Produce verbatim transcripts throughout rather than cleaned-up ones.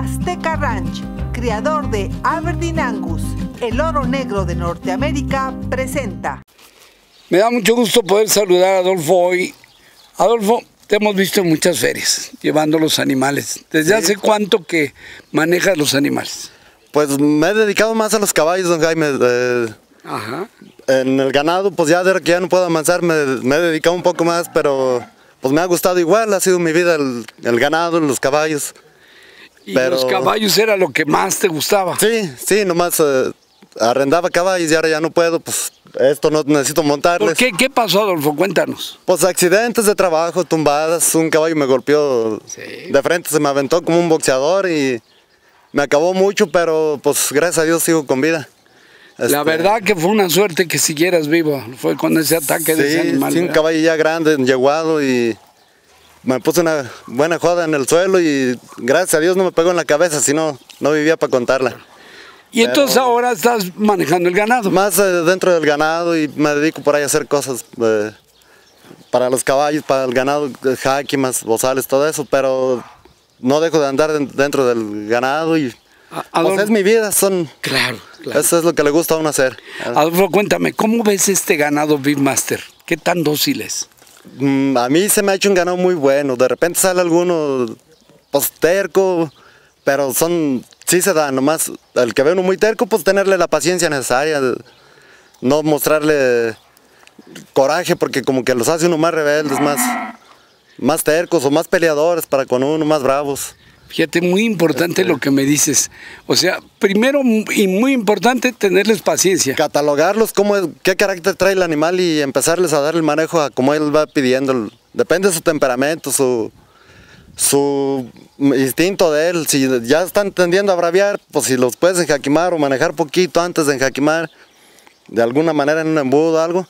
Azteca Ranch, creador de Aberdeen Angus, el oro negro de Norteamérica, presenta. Me da mucho gusto poder saludar a Adolfo hoy. Adolfo, te hemos visto en muchas ferias, llevando los animales. ¿Desde sí. hace cuánto que manejas los animales? Pues me he dedicado más a los caballos, don Jaime. Eh, Ajá. En el ganado, pues ya de que ya no puedo avanzar, me, me he dedicado un poco más, pero pues me ha gustado igual, ha sido mi vida el, el ganado, los caballos. ¿Y pero... los caballos era lo que más te gustaba? Sí, sí, nomás eh, arrendaba caballos y ahora ya no puedo, pues esto no necesito montarles. ¿Por qué? ¿Qué pasó, Adolfo? Cuéntanos. Pues accidentes de trabajo, tumbadas, un caballo me golpeó sí. de frente, se me aventó como un boxeador y... me acabó mucho, pero pues gracias a Dios sigo con vida. Este... La verdad que fue una suerte que siguieras vivo, fue con ese ataque sí, de ese animal. Sí, un caballo ya grande, yeguado, y me puse una buena joda en el suelo y gracias a Dios no me pegó en la cabeza, si no, no vivía para contarla. Y pero... entonces ahora estás manejando el ganado. Más eh, dentro del ganado y me dedico por ahí a hacer cosas eh, para los caballos, para el ganado, jáquimas, bozales, todo eso, pero... no dejo de andar dentro del ganado y Adolfo, pues es mi vida, son claro, claro. eso es lo que le gusta a uno hacer. Adolfo, cuéntame, ¿cómo ves este ganado Big Master? ¿Qué tan dócil es? Mm, a mí se me ha hecho un ganado muy bueno, de repente sale alguno pues terco, pero son, sí se da, nomás el que ve uno muy terco, pues tenerle la paciencia necesaria, no mostrarle coraje, porque como que los hace uno más rebeldes, más... más tercos o más peleadores para con uno, más bravos. Fíjate, muy importante este... lo que me dices. O sea, primero y muy importante tenerles paciencia. Catalogarlos, cómo es, qué carácter trae el animal y empezarles a dar el manejo a como él va pidiendo. Depende de su temperamento, su, su instinto de él. Si ya están tendiendo a braviar, pues si los puedes enjaquimar o manejar poquito antes de enjaquimar, de alguna manera en un embudo o algo,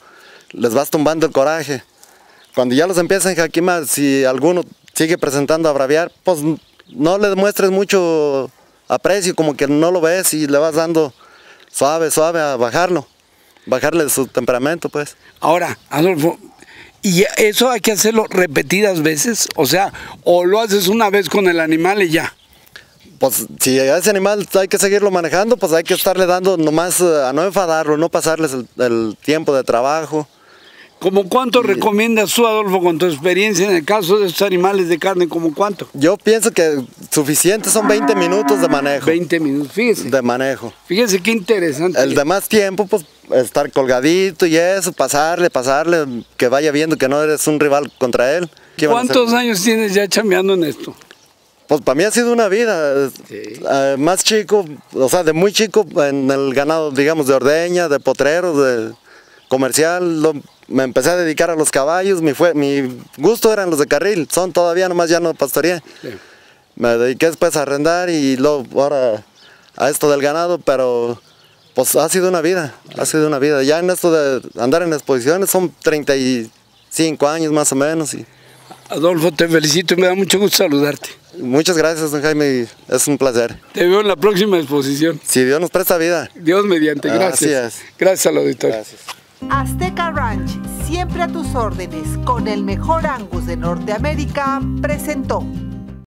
les vas tumbando el coraje. Cuando ya los empiezan a enjaquimar, si alguno sigue presentando a braviar, pues no le demuestres mucho aprecio, como que no lo ves y le vas dando suave, suave a bajarlo, bajarle su temperamento, pues. Ahora, Adolfo, ¿y eso hay que hacerlo repetidas veces? O sea, ¿o lo haces una vez con el animal y ya? Pues si a ese animal hay que seguirlo manejando, pues hay que estarle dando nomás a no enfadarlo, no pasarles el, el tiempo de trabajo. ¿Cómo cuánto recomiendas tú, Adolfo, con tu experiencia en el caso de estos animales de carne? ¿Cómo cuánto? Yo pienso que suficiente son veinte minutos de manejo. veinte minutos, fíjese. De manejo. Fíjese qué interesante. El demás tiempo, pues, estar colgadito y eso, pasarle, pasarle, que vaya viendo que no eres un rival contra él. ¿Cuántos años tienes ya chambeando en esto? Pues para mí ha sido una vida. Sí. Eh, más chico, o sea, de muy chico en el ganado, digamos, de ordeña, de potrero, de comercial, lo... me empecé a dedicar a los caballos, mi, fue, mi gusto eran los de carril, son todavía, nomás ya no pastoreé. Sí. Me dediqué después a arrendar y luego ahora a esto del ganado, pero pues ha sido una vida, ha sido una vida. Ya en esto de andar en exposiciones son treinta y cinco años más o menos. Y... Adolfo, te felicito, me da mucho gusto saludarte. Muchas gracias, don Jaime, es un placer. Te veo en la próxima exposición. Si Dios nos presta vida. Dios mediante, gracias. Gracias, gracias al auditorio. Gracias. Azteca Ranch, siempre a tus órdenes, con el mejor Angus de Norteamérica, presentó.